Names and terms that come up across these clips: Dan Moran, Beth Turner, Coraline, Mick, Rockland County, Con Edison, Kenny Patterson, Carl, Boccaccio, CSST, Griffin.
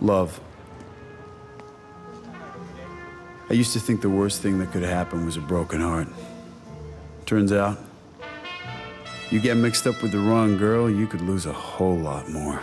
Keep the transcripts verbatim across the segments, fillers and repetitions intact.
Love. I used to think the worst thing that could happen was a broken heart. Turns out, you get mixed up with the wrong girl, you could lose a whole lot more.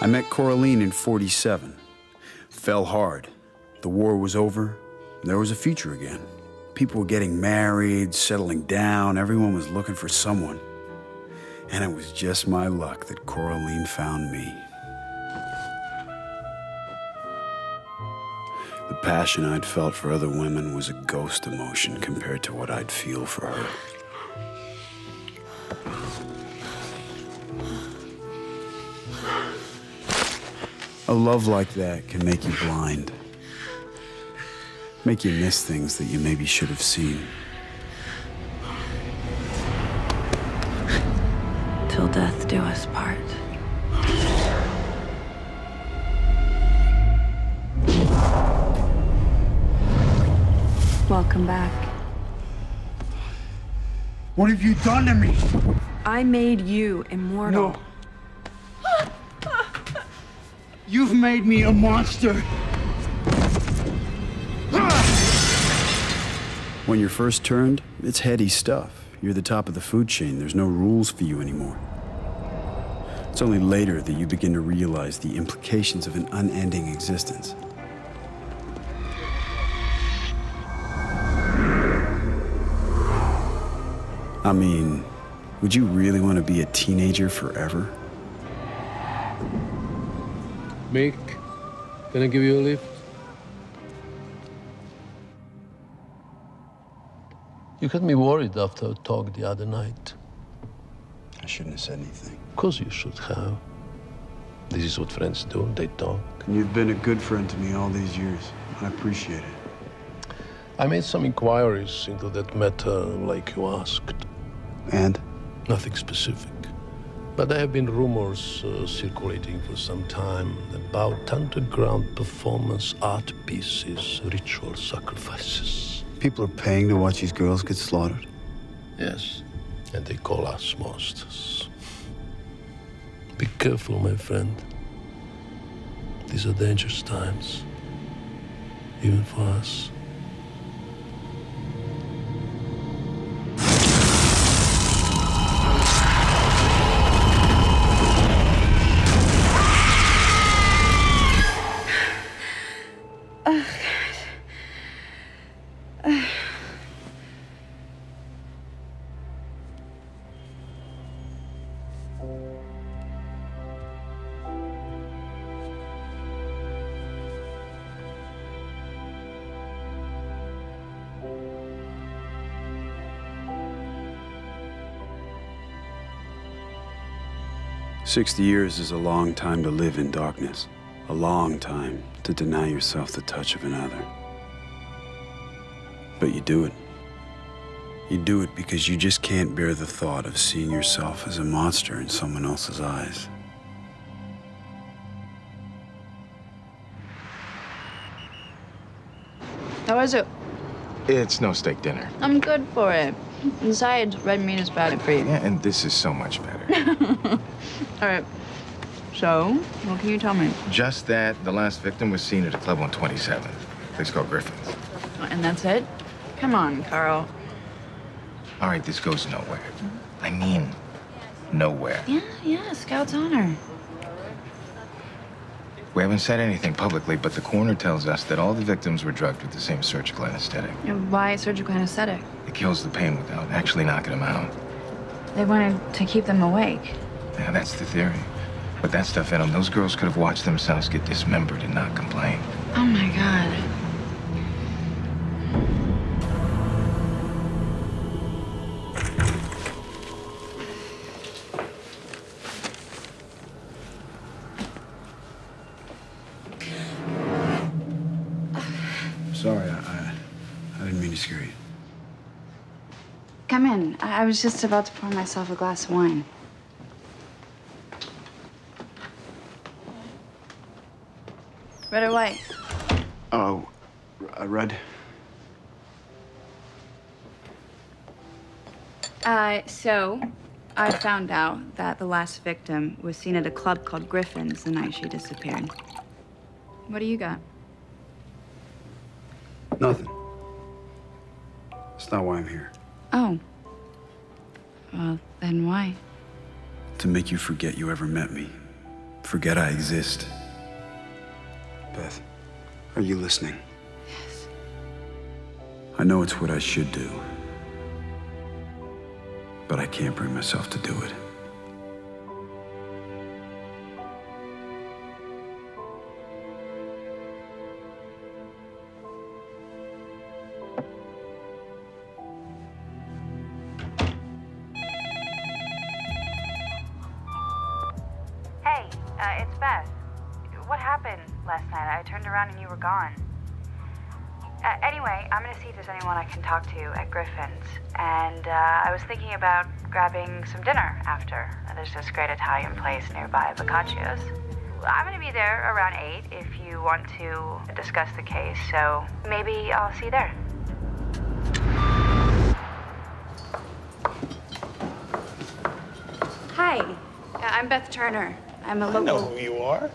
I met Coraline in forty-seven. Fell hard. The war was over. There was a future again. People were getting married, settling down. Everyone was looking for someone. And it was just my luck that Coraline found me. The passion I'd felt for other women was a ghost emotion compared to what I'd feel for her. A love like that can make you blind, make you miss things that you maybe should have seen. Till death do us part. Welcome back. What have you done to me? I made you immortal. No. You've made me a monster. When you're first turned, it's heady stuff. You're the top of the food chain. There's no rules for you anymore. It's only later that you begin to realize the implications of an unending existence. I mean, would you really want to be a teenager forever? Mick, can I give you a lift? You had me worried after our talk the other night. I shouldn't have said anything. Of course you should have. This is what friends do, they talk. And you've been a good friend to me all these years. I appreciate it. I made some inquiries into that matter like you asked. And? Nothing specific. But there have been rumors uh, circulating for some time about underground performance art pieces, ritual sacrifices. People are paying to watch these girls get slaughtered? Yes, and they call us monsters. Be careful, my friend. These are dangerous times, even for us. Sixty years is a long time to live in darkness, a long time to deny yourself the touch of another. But you do it. You do it because you just can't bear the thought of seeing yourself as a monster in someone else's eyes. How is it? It's no steak dinner. I'm good for it. Besides, red meat is bad for you. Yeah, and this is so much better. All right, so what can you tell me? Just that the last victim was seen at a club on twenty-seventh. A place called Griffin's. And that's it? Come on, Carl. All right, this goes nowhere. I mean, nowhere. Yeah, yeah, Scout's honor. We haven't said anything publicly, but the coroner tells us that all the victims were drugged with the same surgical anesthetic. And why surgical anesthetic? It kills the pain without actually knocking them out. They wanted to keep them awake. Yeah, that's the theory. With that stuff in them, those girls could have watched themselves get dismembered and not complain. Oh, my God. Sorry, I, I, I didn't mean to scare you. Come in. I, I was just about to pour myself a glass of wine. Red or white? Oh, uh, red. Uh, so, I found out that the last victim was seen at a club called Griffin's the night she disappeared. What do you got? Nothing. That's not why I'm here. Oh. Well, then why? To make you forget you ever met me. Forget I exist. Beth, are you listening? Yes. I know it's what I should do. But I can't bring myself to do it. Hey, uh, it's Beth. What happened last night? I turned around and you were gone. Uh, anyway, I'm gonna see if there's anyone I can talk to at Griffin's. And uh, I was thinking about grabbing some dinner after. There's this great Italian place nearby, Boccaccio's. I'm gonna be there around eight if you want to discuss the case, so maybe I'll see you there. Hi, I'm Beth Turner. I'm a local... I know who you are.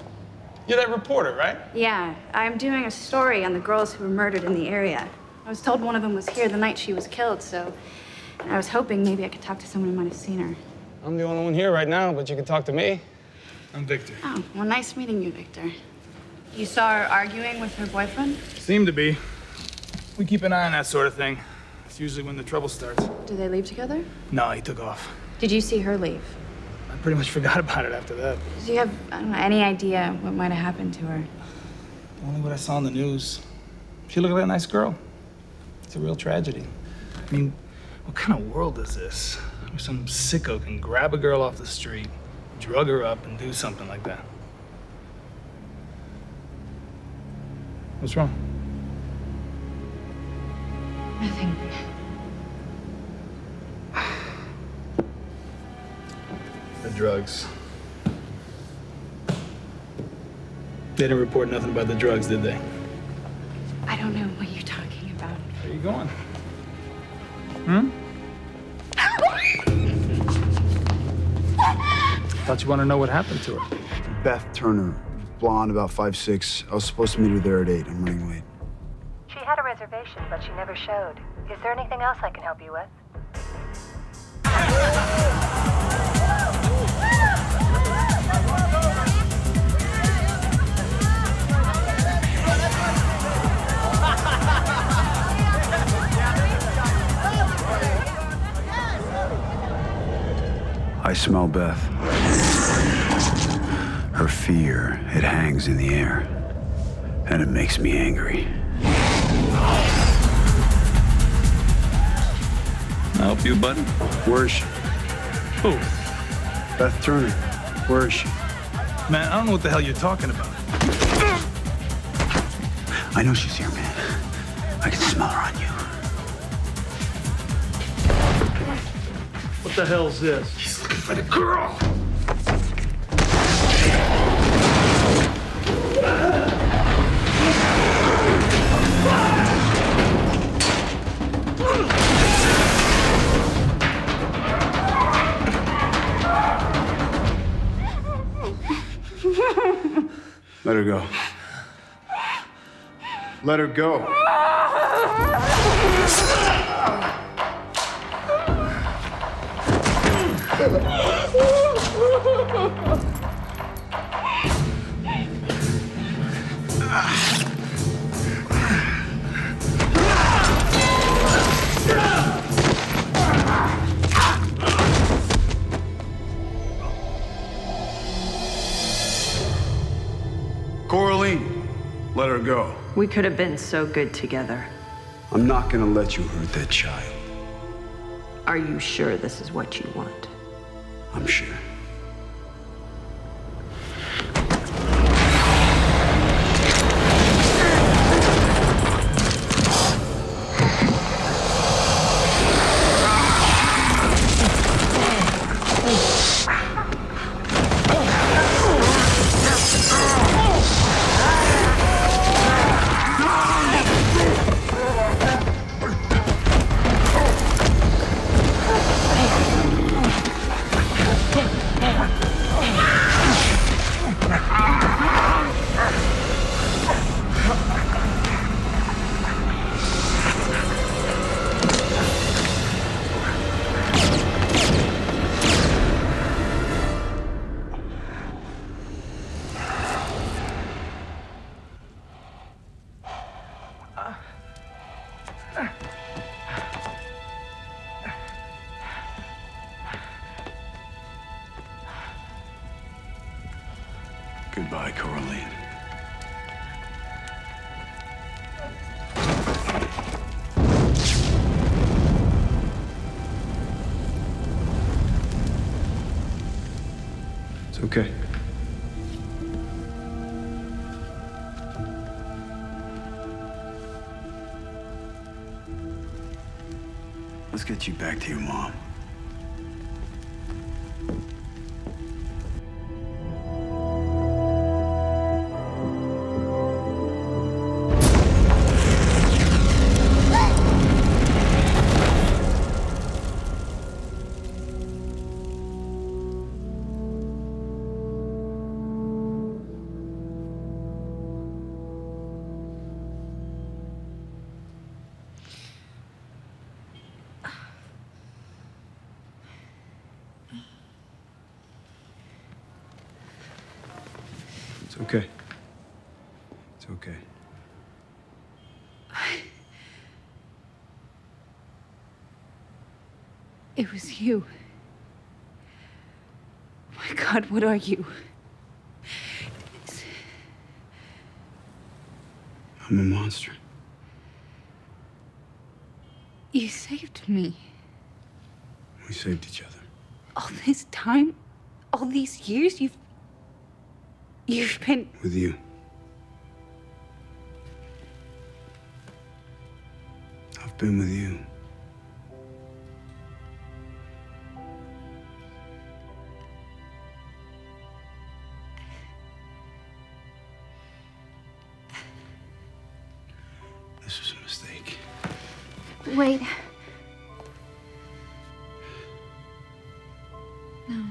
You're that reporter, right? Yeah, I'm doing a story on the girls who were murdered in the area. I was told one of them was here the night she was killed, so I was hoping maybe I could talk to someone who might have seen her. I'm the only one here right now, but you can talk to me. I'm Victor. Oh, well, nice meeting you, Victor. You saw her arguing with her boyfriend? Seemed to be. We keep an eye on that sort of thing. It's usually when the trouble starts. Did they leave together? No, he took off. Did you see her leave? Pretty much forgot about it after that. Do you have, I don't know, any idea what might have happened to her? Only what I saw on the news. She looked like a nice girl. It's a real tragedy. I mean, what kind of world is this? Where some sicko can grab a girl off the street, drug her up, and do something like that. What's wrong? Nothing. The drugs. They didn't report nothing about the drugs, did they? I don't know what you're talking about. Where are you going? Hmm? Thought you wanted to know what happened to her. Beth Turner, blonde, about five six. I was supposed to meet her there at eight. I'm running late. She had a reservation, but she never showed. Is there anything else I can help you with? I smell Beth. Her fear, it hangs in the air, and it makes me angry. Can I help you, buddy? Where is she? Who? Beth Turner. Where is she? Man, I don't know what the hell you're talking about. I know she's here, man. I can smell her on you. What the hell's this? He's looking for the girl! Let her go. Let her go. Coraline, let her go. We could have been so good together. I'm not gonna let you hurt that child. Are you sure this is what you want? I'm sure. by Coraline. It's okay. Let's get you back to your mom. It's okay. It's okay. I... It was you. My God, what are you? It's... I'm a monster. You saved me. We saved each other. All this time? All these years? You've... You've been... With you. I've been with you. This was a mistake. Wait. No.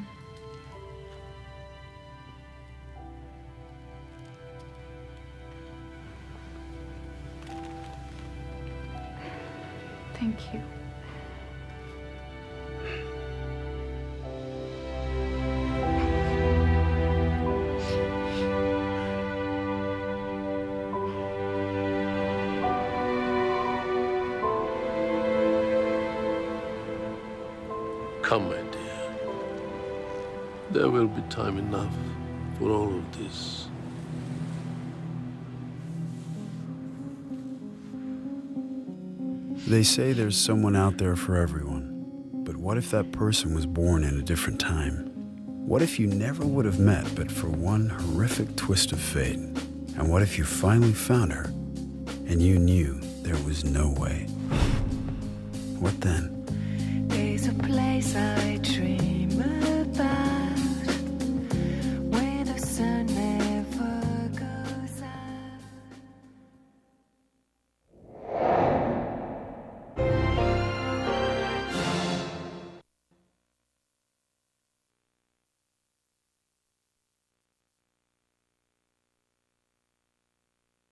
Thank you. Come, my dear. There will be time enough for all of this. They say there's someone out there for everyone, but what if that person was born in a different time? What if you never would have met but for one horrific twist of fate? And what if you finally found her and you knew there was no way? What then? There's a place I dream.